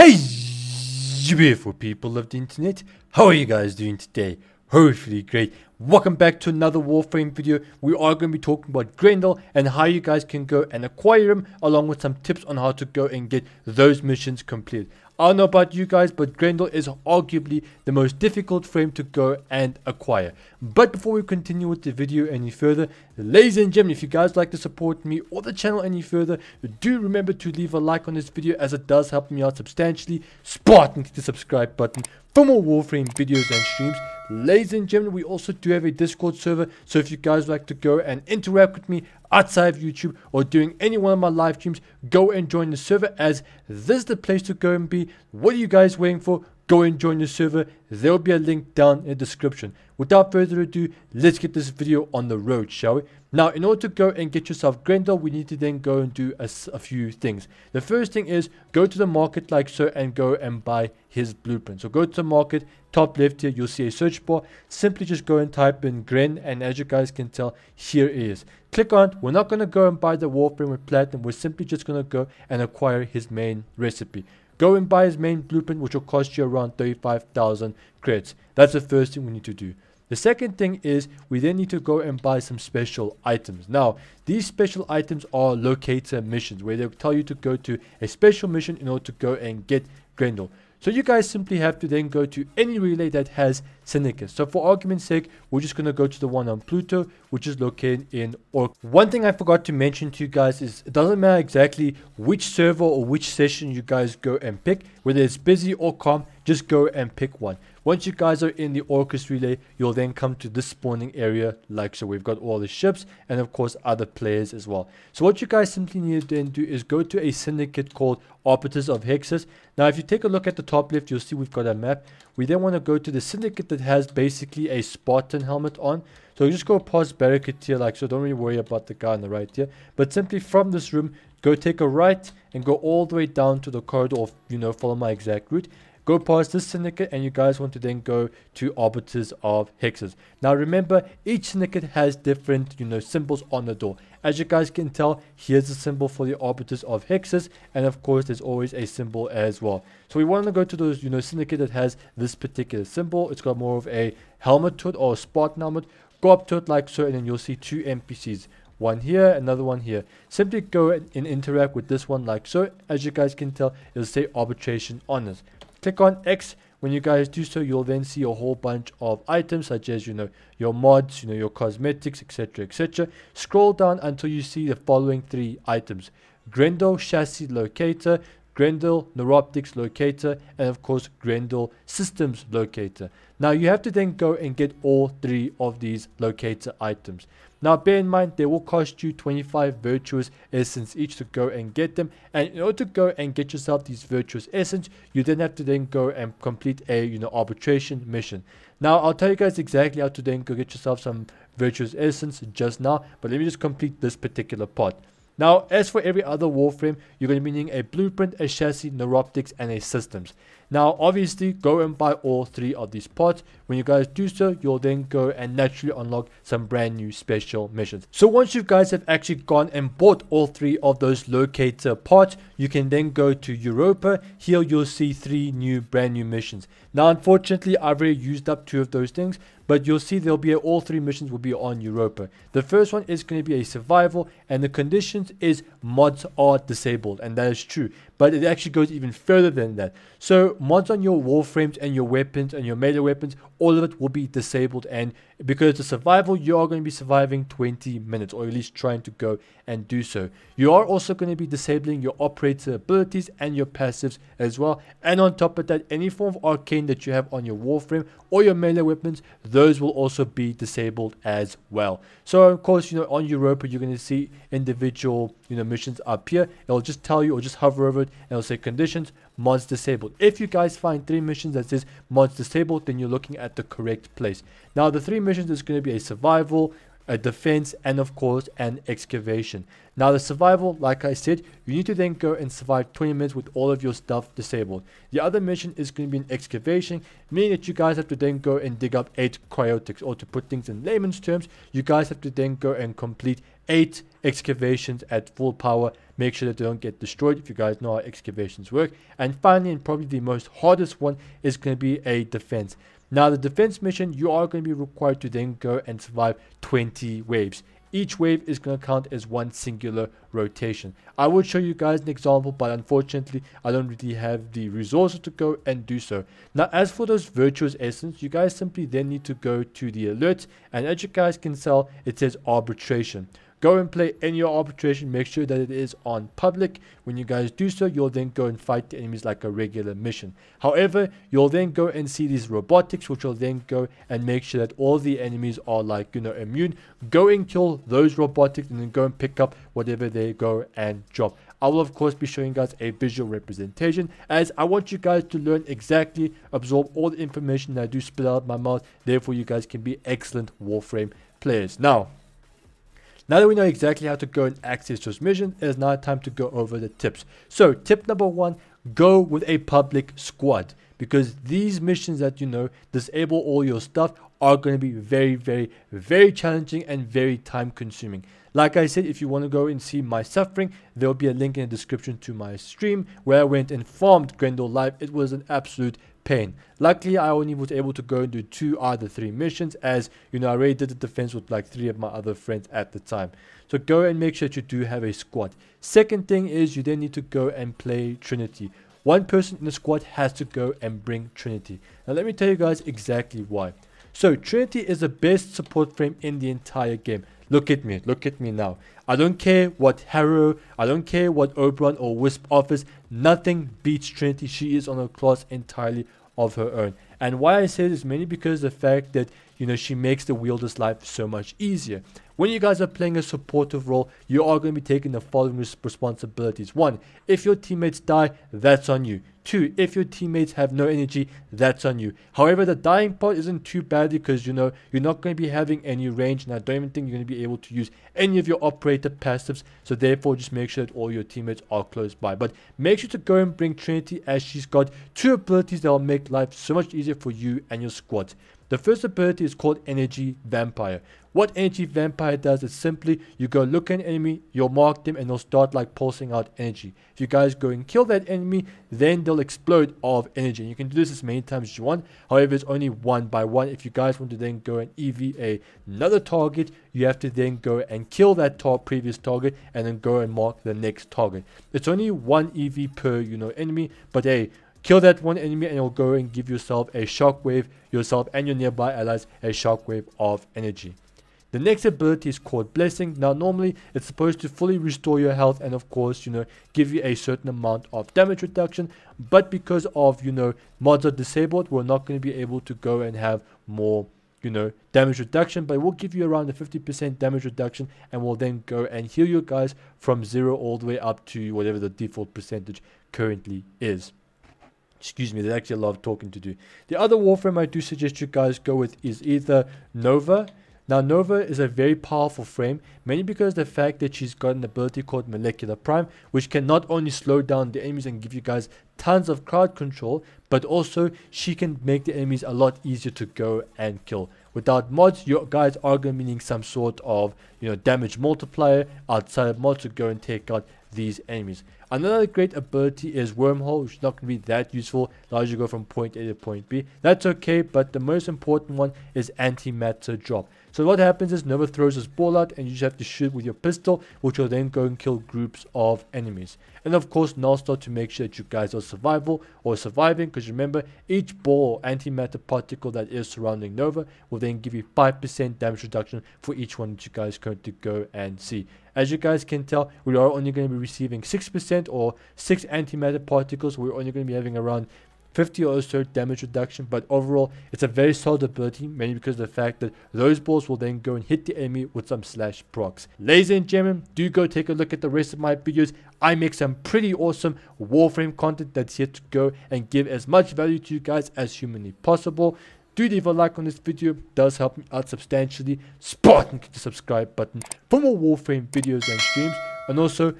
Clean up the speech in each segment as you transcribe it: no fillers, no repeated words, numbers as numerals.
Hey, you beautiful people of the internet, how are you guys doing today? Hopefully great. Welcome back to another Warframe video. We are going to be talking about Grendel and how you guys can go and acquire him, along with some tips on how to go and get those missions completed. I don't know about you guys, but Grendel is arguably the most difficult frame to go and acquire. But before we continue with the video any further, ladies and gentlemen, if you guys like to support me or the channel any further, do remember to leave a like on this video as it does help me out substantially. Spartan, click the subscribe button for more Warframe videos and streams. Ladies and gentlemen, we also do have a Discord server, so if you guys like to go and interact with me outside of YouTube or doing any one of my live streams, go and join the server, as this is the place to go and be. What are you guys waiting for? Go and join the server. There will be a link down in the description. Without further ado, let's get this video on the road, shall we? Now, in order to go and get yourself Grendel, we need to then go and do a few things. The first thing is go to the market like so and go and buy his blueprint. So go to the market, top left here, you'll see a search bar. Simply just go and type in Gren, and as you guys can tell, here it is. Click on it. We're not going to go and buy the Warframe with Platinum. We're simply just going to go and acquire his main recipe. Go and buy his main blueprint, which will cost you around 35,000 credits. That's the first thing we need to do. The second thing is we then need to go and buy some special items. Now, these special items are locator missions, where they'll tell you to go to a special mission in order to go and get Grendel. So you guys simply have to then go to any relay that has Syndicus. So for argument's sake, we're just going to go to the one on Pluto, which is located in Orc. One thing I forgot to mention to you guys is it doesn't matter exactly which server or which session you guys go and pick, whether it's busy or calm, just go and pick one. Once you guys are in the Orcus relay, you'll then come to this spawning area like so. We've got all the ships and of course other players as well. So what you guys simply need to then do is go to a syndicate called Arbiters of Hexes. Now if you take a look at the top left, you'll see we've got a map. We then want to go to the syndicate that has basically a Spartan helmet on. So just go past barricade here like so. Don't really worry about the guy on the right here. But simply from this room, go take a right and go all the way down to the corridor of, you know, follow my exact route. Go past this syndicate and you guys want to then go to Arbiters of Hexes. Now remember, each syndicate has different, you know, symbols on the door. As you guys can tell, here's the symbol for the Arbiters of Hexes, and of course there's always a symbol as well. So we want to go to those, you know, syndicate that has this particular symbol. It's got more of a helmet to it, or a Spartan helmet. Go up to it like so, and then you'll see two NPCs. One here, another one here. Simply go and interact with this one like so. As you guys can tell, it'll say arbitration on it. Click on X. When you guys do so, you'll then see a whole bunch of items such as, you know, your mods, you know, your cosmetics, etc, etc. Scroll down until you see the following three items: Grendel Chassis Locator, Grendel Neuroptics Locator, and of course Grendel Systems Locator. Now you have to then go and get all three of these locator items. Now bear in mind, they will cost you 25 Virtuous Essence each to go and get them. And in order to go and get yourself these Virtuous Essence, you then have to then go and complete a, you know, arbitration mission. Now I'll tell you guys exactly how to then go get yourself some Virtuous Essence just now, but let me just complete this particular part. Now, as for every other Warframe, you're going to be needing a blueprint, a chassis, neuroptics, and a systems. Now, obviously, go and buy all three of these parts. When you guys do so, you'll then go and naturally unlock some brand new special missions. So once you guys have actually gone and bought all three of those locator parts, you can then go to Europa. Here, you'll see three new brand new missions. Now, unfortunately, I've already used up two of those things, but you'll see there'll be all three missions will be on Europa. The first one is going to be a survival, and the conditions is mods are disabled, and that is true. But it actually goes even further than that. So mods on your Warframes and your weapons and your melee weapons, all of it will be disabled. And because it's a survival, you are going to be surviving 20 minutes, or at least trying to go and do so. You are also going to be disabling your operator abilities and your passives as well. And on top of that, any form of arcane that you have on your Warframe or your melee weapons, those will also be disabled as well. So of course, you know, on Europa, you're going to see individual, you know, missions up here. It'll just tell you, or just hover over it, and it'll say conditions, mods disabled. If you guys find three missions that says mods disabled, then you're looking at the correct place. Now the three missions is going to be a survival, a defense, and of course an excavation. Now the survival, like I said, you need to then go and survive 20 minutes with all of your stuff disabled. The other mission is going to be an excavation, meaning that you guys have to then go and dig up 8 cryotics, or to put things in layman's terms, you guys have to then go and complete 8 excavations at full power. Make sure that they don't get destroyed, if you guys know how excavations work. And finally, and probably the most hardest one, is going to be a defense. Now, the defense mission, you are going to be required to then go and survive 20 waves. Each wave is going to count as one singular rotation. I would show you guys an example, but unfortunately I don't really have the resources to go and do so. Now, as for those virtuous essence, you guys simply then need to go to the alerts, and as you guys can tell, it says arbitration. Go and play any arbitration, make sure that it is on public. When you guys do so, you'll then go and fight the enemies like a regular mission. However, you'll then go and see these robotics, which will then go and make sure that all the enemies are, like, you know, immune. Go and kill those robotics and then go and pick up whatever they go and drop. I will of course be showing you guys a visual representation, as I want you guys to learn exactly, absorb all the information that I do spit out of my mouth. Therefore, you guys can be excellent Warframe players. Now that we know exactly how to go and access those missions, it is now time to go over the tips. So tip number one, go with a public squad, because these missions that, you know, disable all your stuff are going to be very, very, very challenging and very time consuming. Like I said, if you want to go and see my suffering, there will be a link in the description to my stream where I went and farmed Grendel live. It was an absolute pain. Luckily, I only was able to go and do 2 out of 3 missions, as you know I already did the defense with like 3 of my other friends at the time. So go and make sure that you do have a squad. Second thing is, you then need to go and play Trinity. One person in the squad has to go and bring Trinity. Now let me tell you guys exactly why. So Trinity is the best support frame in the entire game. Look at me now. I don't care what Harrow, I don't care what Oberon or Wisp offers, nothing beats Trinity. She is on a class entirely of her own. And why I say this, mainly because of the fact that, you know, she makes the wielder's life so much easier. When you guys are playing a supportive role, you are going to be taking the following responsibilities. 1. If your teammates die, that's on you. 2. If your teammates have no energy, that's on you. However, the dying part isn't too bad, because, you know, you're not going to be having any range, and I don't even think you're going to be able to use any of your operator passives, so therefore just make sure that all your teammates are close by. But make sure to go and bring Trinity, as she's got 2 abilities that will make life so much easier for you and your squad. The first ability is called Energy Vampire. What Energy Vampire does is simply, you go look at an enemy, you'll mark them, and they'll start like pulsing out energy. If you guys go and kill that enemy, then they'll explode of energy. And you can do this as many times as you want. However, it's only 1 by 1. If you guys want to then go and EVA another target, you have to then go and kill that previous target and then go and mark the next target. It's only 1 EV per, you know, enemy, but hey, kill that one enemy and you'll go and give yourself a shockwave, yourself and your nearby allies a shockwave of energy. The next ability is called Blessing. Now normally it's supposed to fully restore your health and of course, you know, give you a certain amount of damage reduction, but because of, you know, mods are disabled, we're not going to be able to go and have more, you know, damage reduction, but it will give you around a 50% damage reduction and will then go and heal you guys from 0 all the way up to whatever the default percentage currently is. Excuse me, there's actually a lot of talking to do. The other Warframe I do suggest you guys go with is either Nova. Now Nova is a very powerful frame, mainly because of the fact that she's got an ability called Molecular Prime, which can not only slow down the enemies and give you guys tons of crowd control, but also she can make the enemies a lot easier to go and kill. Without mods, your guys are going to be needing some sort of, you know, damage multiplier outside of mods to go and take out these enemies. Another great ability is Wormhole, which is not going to be that useful, allows you to go from point A to point B. That's okay, but the most important one is Antimatter Drop. So what happens is Nova throws this ball out and you just have to shoot with your pistol, which will then go and kill groups of enemies. And of course, Null Star to make sure that you guys are surviving, because remember, each ball or antimatter particle that is surrounding Nova will then give you 5% damage reduction for each one that you guys currently go and see. As you guys can tell, we are only going to be receiving 6% or 6 antimatter particles. We're only going to be having around 50 or so damage reduction, but overall it's a very solid ability, mainly because of the fact that those balls will then go and hit the enemy with some slash procs. Ladies and gentlemen, do go take a look at the rest of my videos. I make some pretty awesome Warframe content that's here to go and give as much value to you guys as humanly possible. Do leave a like on this video, it does help me out substantially. Spartan, click the subscribe button for more Warframe videos and streams. And also,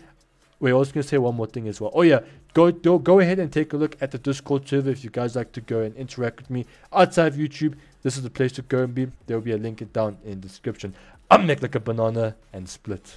we're also going to say one more thing as well. Oh yeah, go ahead and take a look at the Discord server if you guys like to go and interact with me outside of YouTube. This is the place to go and be. There will be a link down in the description. I'm Nick like a banana and split.